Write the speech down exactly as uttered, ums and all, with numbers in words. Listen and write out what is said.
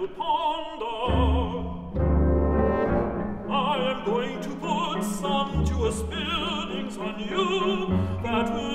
you ponder. I am going to put some Jewish buildings on you that will